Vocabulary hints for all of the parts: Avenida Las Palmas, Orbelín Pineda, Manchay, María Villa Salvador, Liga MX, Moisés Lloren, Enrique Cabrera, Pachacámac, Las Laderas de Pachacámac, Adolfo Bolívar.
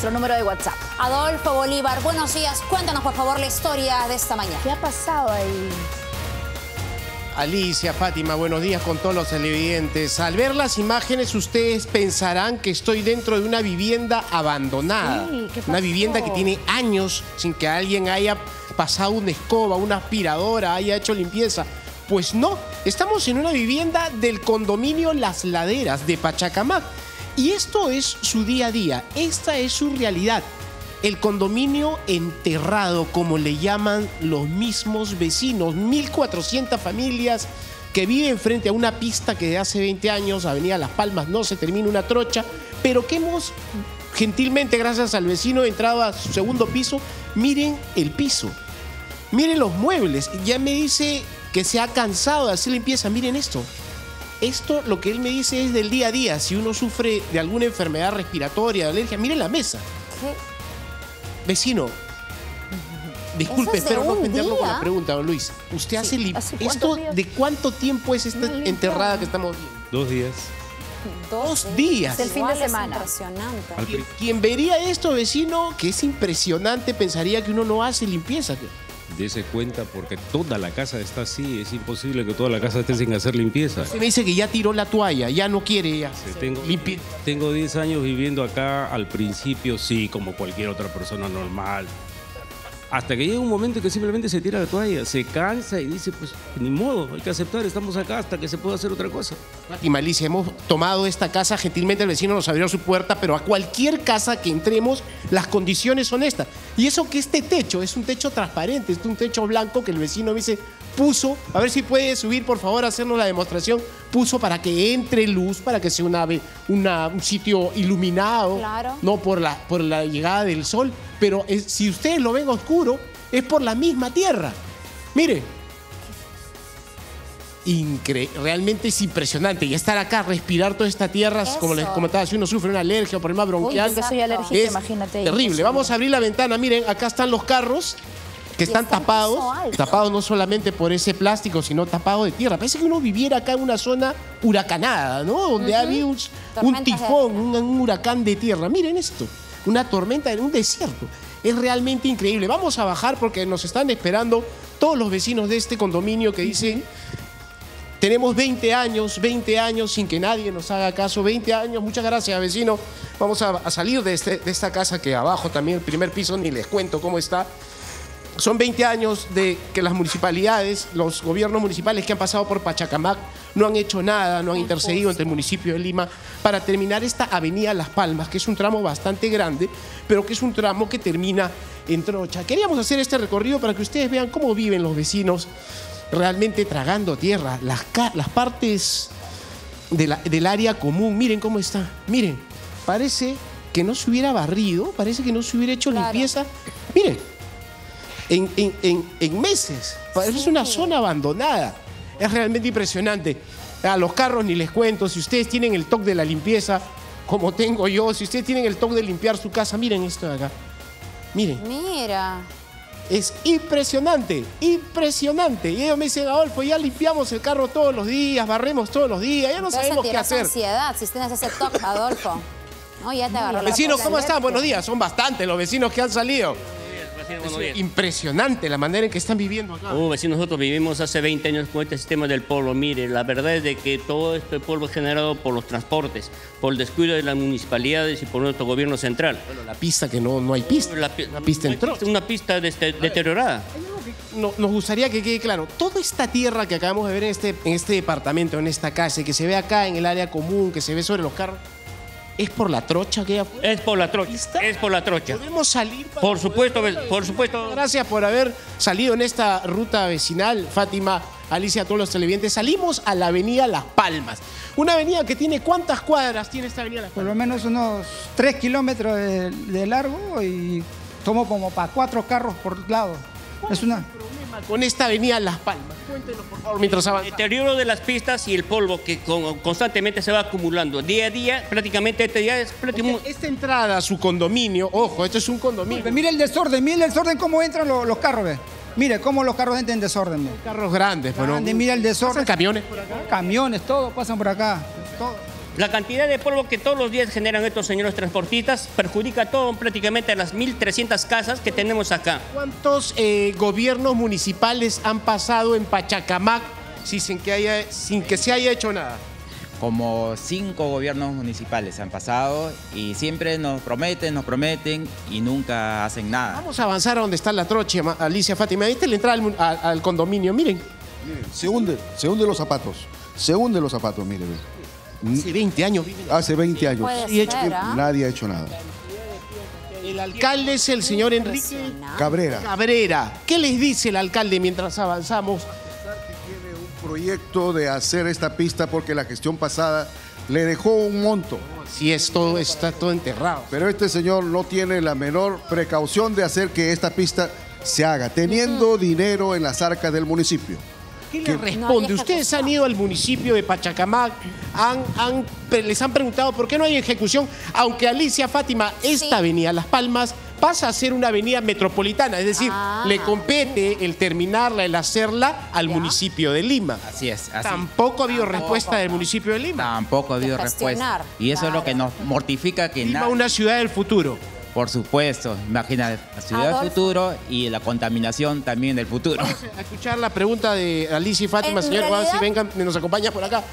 nuestro número de WhatsApp. Adolfo Bolívar, buenos días. Cuéntanos, por favor, la historia de esta mañana. ¿Qué ha pasado ahí? Alicia, Fátima, buenos días con todos los televidentes. Al ver las imágenes, ustedes pensarán que estoy dentro de una vivienda abandonada. Sí, ¿qué pasó? Una vivienda que tiene años sin que alguien haya pasado una escoba, una aspiradora, haya hecho limpieza. Pues no, estamos en una vivienda del condominio Las Laderas de Pachacámac. Y esto es su día a día, esta es su realidad. El condominio enterrado, como le llaman los mismos vecinos, 1.400 familias que viven frente a una pista que de hace 20 años, Avenida Las Palmas, no se termina, una trocha, pero que hemos, gentilmente, gracias al vecino, entrado a su segundo piso. Miren el piso, miren los muebles, ya me dice que se ha cansado de hacer limpieza, miren esto. Esto, lo que él me dice, es del día a día. Si uno sufre de alguna enfermedad respiratoria, de alergia, miren la mesa. ¿Qué? Vecino, disculpe, espero no ofenderlo con la pregunta, don Luis. ¿Usted hace limpieza? ¿Esto días? ¿De cuánto tiempo es esta enterrada que estamos viendo? 2 días. 2 días. Es el fin de semana. Impresionante. Quien vería esto, vecino, que es impresionante, pensaría que uno no hace limpieza. Dese cuenta, porque toda la casa está así. Es imposible que toda la casa esté sin hacer limpieza. Se me dice que ya tiró la toalla, ya no quiere ya. Sí, tengo 10 años viviendo acá. Al principio sí, como cualquier otra persona normal, hasta que llega un momento que simplemente se tira la toalla, se cansa y dice, pues ni modo, hay que aceptar, estamos acá hasta que se pueda hacer otra cosa. Y Malicia, hemos tomado esta casa, gentilmente el vecino nos abrió su puerta, pero a cualquier casa que entremos, las condiciones son estas. Y eso que este techo es un techo transparente, es un techo blanco que el vecino me dice, puso, a ver si puede subir, por favor, hacernos la demostración, puso para que entre luz, para que sea un sitio iluminado, claro, no por la llegada del sol. Pero si ustedes lo ven oscuro, es por la misma tierra. Mire, realmente es impresionante. Y estar acá, respirar toda esta tierra, eso, como les comentaba, si uno sufre una alergia o problema bronquial, uy, soy alérgica, es imagínate, terrible. Eso. Vamos a abrir la ventana, miren, acá están los carros que están tapados no solamente por ese plástico, sino tapados de tierra. Parece que uno viviera acá en una zona huracanada, ¿no? Donde había un tifón, un huracán de tierra. Miren esto, una tormenta en un desierto. Es realmente increíble. Vamos a bajar porque nos están esperando todos los vecinos de este condominio que dicen, tenemos 20 años sin que nadie nos haga caso, 20 años, muchas gracias, vecino. Vamos a salir de esta casa que abajo también, el primer piso, ni les cuento cómo está. Son 20 años de que las municipalidades, los gobiernos municipales que han pasado por Pachacámac no han hecho nada, no han intercedido entre el municipio de Lima para terminar esta avenida Las Palmas, que es un tramo bastante grande, pero que es un tramo que termina en trocha. Queríamos hacer este recorrido para que ustedes vean cómo viven los vecinos realmente tragando tierra, las partes del área común. Miren cómo está, miren, parece que no se hubiera barrido, parece que no se hubiera hecho limpieza. Miren. En meses, es una zona abandonada, es realmente impresionante. A los carros ni les cuento, si ustedes tienen el toque de la limpieza, como tengo yo, si ustedes tienen el toque de limpiar su casa, miren esto de acá, miren. Mira. Es impresionante, impresionante. Y ellos me dicen, Adolfo, ya limpiamos el carro todos los días, barremos todos los días, ya no sabemos qué hacer. Ansiedad, si tienes ese toque, Adolfo. No, ya te agarró. Vecinos, ¿cómo están? Buenos días, son bastantes los vecinos que han salido. Es impresionante la manera en que están viviendo acá. Si nosotros vivimos hace 20 años con este sistema del pueblo. Mire, la verdad es de que todo este pueblo es generado por los transportes, por el descuido de las municipalidades y por nuestro gobierno central. Bueno, la pista, que no hay pista. La pista entró. Una pista deteriorada. Nos gustaría que quede claro, toda esta tierra que acabamos de ver en este departamento, en esta casa, que se ve acá en el área común, que se ve sobre los carros, ¿es por la trocha que afuera? Es por la trocha, es por la trocha. ¿Podemos salir? Por supuesto, por supuesto. Gracias por haber salido en esta ruta vecinal, Fátima, Alicia, a todos los televidentes. Salimos a la avenida Las Palmas. Una avenida que tiene, ¿cuántas cuadras tiene esta avenida Las Palmas? Por lo menos unos 3 kilómetros de largo y tomo como para 4 carros por lado. Es una... con esta avenida Las Palmas. Cuéntenos, por favor, mientras avanzamos. El deterioro de las pistas y el polvo que constantemente se va acumulando. Día a día, prácticamente este día es... Esta entrada a su condominio, ojo, esto es un condominio. Mire el desorden, cómo entran los carros, ¿ves? Mire cómo los carros entran en desorden. Carros grandes, pero... Mira el desorden. ¿Pasan camiones por acá? Camiones, todo pasan por acá. Todo. La cantidad de polvo que todos los días generan estos señores transportistas perjudica a todo prácticamente a las 1.300 casas que tenemos acá. ¿Cuántos gobiernos municipales han pasado en Pachacámac sin que se haya hecho nada? Como 5 gobiernos municipales han pasado y siempre nos prometen y nunca hacen nada. Vamos a avanzar a donde está la trocha, Alicia, Fátima. ¿Viste la entrada al condominio? Miren. Se hunden los zapatos. Se hunden los zapatos, miren. Hace 20 años. Hace 20 años. Y nadie ha hecho nada. El alcalde es el señor Enrique Cabrera. ¿Qué les dice el alcalde mientras avanzamos? Proyecto de hacer esta pista porque la gestión pasada le dejó un monto. Sí, esto está todo enterrado. Pero este señor no tiene la menor precaución de hacer que esta pista se haga, teniendo dinero en las arcas del municipio. ¿Qué le responde? Ustedes han ido al municipio de Pachacámac, les han preguntado por qué no hay ejecución, aunque Alicia, Fátima, esta avenida Las Palmas pasa a ser una avenida metropolitana, es decir, le compete el terminarla, el hacerla al municipio de Lima. Así es. Así. Tampoco ha habido respuesta del municipio de Lima. Tampoco ha habido respuesta. Y eso es lo que nos mortifica, que Lima, una ciudad del futuro. Por supuesto, imagina la ciudad del futuro y la contaminación también del futuro. Vamos a escuchar la pregunta de Alicia y Fátima, señor Juan, si vengan, nos acompaña por acá.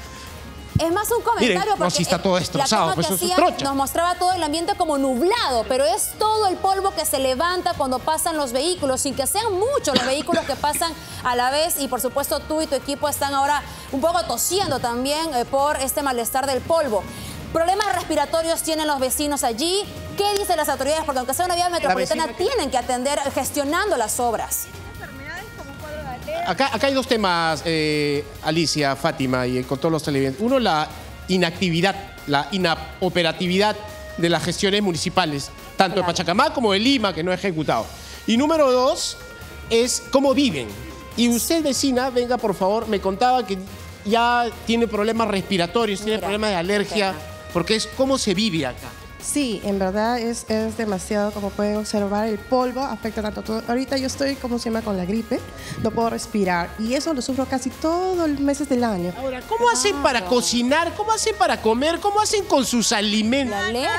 Es más un comentario. Miren, porque está todo destrozado, pues eso es trocha. Nos mostraba todo el ambiente como nublado, pero es todo el polvo que se levanta cuando pasan los vehículos, sin que sean muchos los vehículos que pasan a la vez. Y por supuesto tú y tu equipo están ahora un poco tosiendo también por este malestar del polvo. Problemas respiratorios tienen los vecinos allí. ¿Qué dicen las autoridades? Porque aunque sea una vía metropolitana, tienen que atender gestionando las obras. Acá hay dos temas, Alicia, Fátima, y con todos los televidentes. Uno, la inactividad, la inoperatividad de las gestiones municipales, tanto de Pachacámac como de Lima, que no ha ejecutado. Y número 2, es cómo viven. Y usted, vecina, venga, por favor, me contaba que ya tiene problemas respiratorios, tiene problemas de alergia, porque es cómo se vive acá. Sí, en verdad es demasiado, como pueden observar, el polvo afecta tanto a todo. Ahorita yo estoy como se llama con la gripe, no puedo respirar y eso lo sufro casi todos los meses del año. Ahora, ¿cómo hacen para cocinar? ¿Cómo hacen para comer? ¿Cómo hacen con sus alimentos?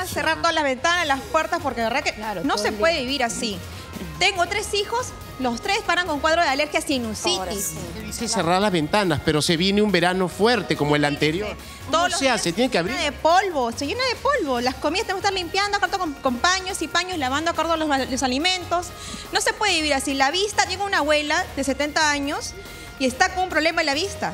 Cerrar todas las ventanas, las puertas, porque de verdad que no se puede vivir así. Tengo 3 hijos, los 3 paran con cuadro de alergia, sinusitis. Dice cerrar las ventanas, pero se viene un verano fuerte como el anterior. Todo se hace, tiene que abrir. Se llena de polvo, se llena de polvo. Las comidas tenemos que estar limpiando, acordando con paños y paños, lavando, acordando los alimentos. No se puede vivir así. La vista, llega una abuela de 70 años y está con un problema en la vista.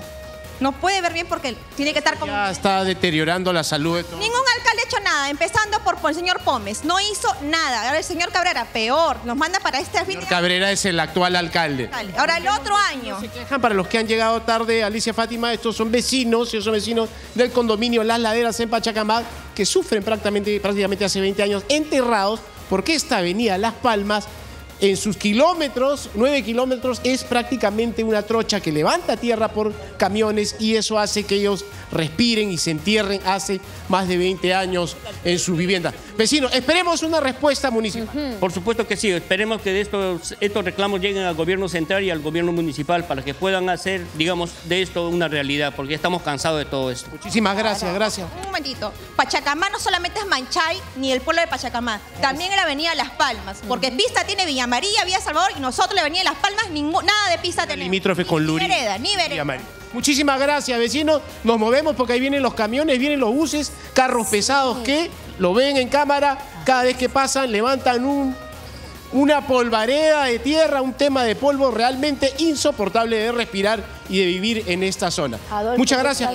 No puede ver bien porque tiene que estar como... Ya está deteriorando la salud de todos. Ningún alcalde ha hecho nada, empezando por el señor Pómez. No hizo nada. Ahora el señor Cabrera, peor. Nos manda para este... El señor Cabrera es el actual alcalde. Ahora el otro año. Se quejan para los que han llegado tarde, Alicia, Fátima, estos son vecinos, ellos son vecinos del condominio Las Laderas en Pachacámac, que sufren prácticamente hace 20 años enterrados porque esta avenida Las Palmas, en sus kilómetros, 9 kilómetros, es prácticamente una trocha que levanta tierra por camiones y eso hace que ellos respiren y se entierren hace más de 20 años en su vivienda. Vecinos, esperemos una respuesta municipal. Por supuesto que sí, esperemos que estos reclamos lleguen al gobierno central y al gobierno municipal para que puedan hacer, digamos, de esto una realidad, porque estamos cansados de todo esto. Muchísimas gracias, gracias. Un momentito, Pachacámac no solamente es Manchay ni el pueblo de Pachacámac, también es la avenida Las Palmas, porque pista tiene Villa María Villa Salvador y nosotros la avenida Las Palmas, nada de pista tenemos. Limítrofe con Luri. Ni vereda, ni vereda. Muchísimas gracias, vecinos. Nos movemos porque ahí vienen los camiones, vienen los buses, carros pesados que lo ven en cámara. Cada vez que pasan levantan una polvareda de tierra, un tema de polvo realmente insoportable de respirar y de vivir en esta zona. Adolfo, muchas gracias.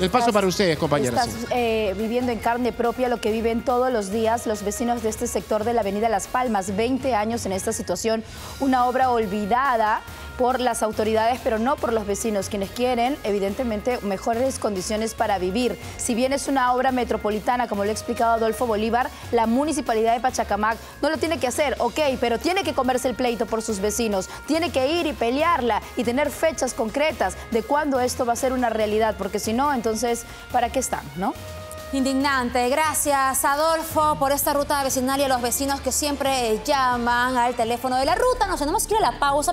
El paso para ustedes, compañeras. Estás viviendo en carne propia lo que viven todos los días los vecinos de este sector de la avenida Las Palmas. 20 años en esta situación, una obra olvidada por las autoridades, pero no por los vecinos, quienes quieren, evidentemente, mejores condiciones para vivir. Si bien es una obra metropolitana, como lo ha explicado Adolfo Bolívar, la municipalidad de Pachacámac no lo tiene que hacer, ok, pero tiene que comerse el pleito por sus vecinos, tiene que ir y pelearla y tener fechas concretas de cuándo esto va a ser una realidad, porque si no, entonces, ¿para qué están, no? Indignante. Gracias, Adolfo, por esta ruta vecinal y a los vecinos que siempre llaman al teléfono de la ruta. Nos tenemos que ir a la pausa.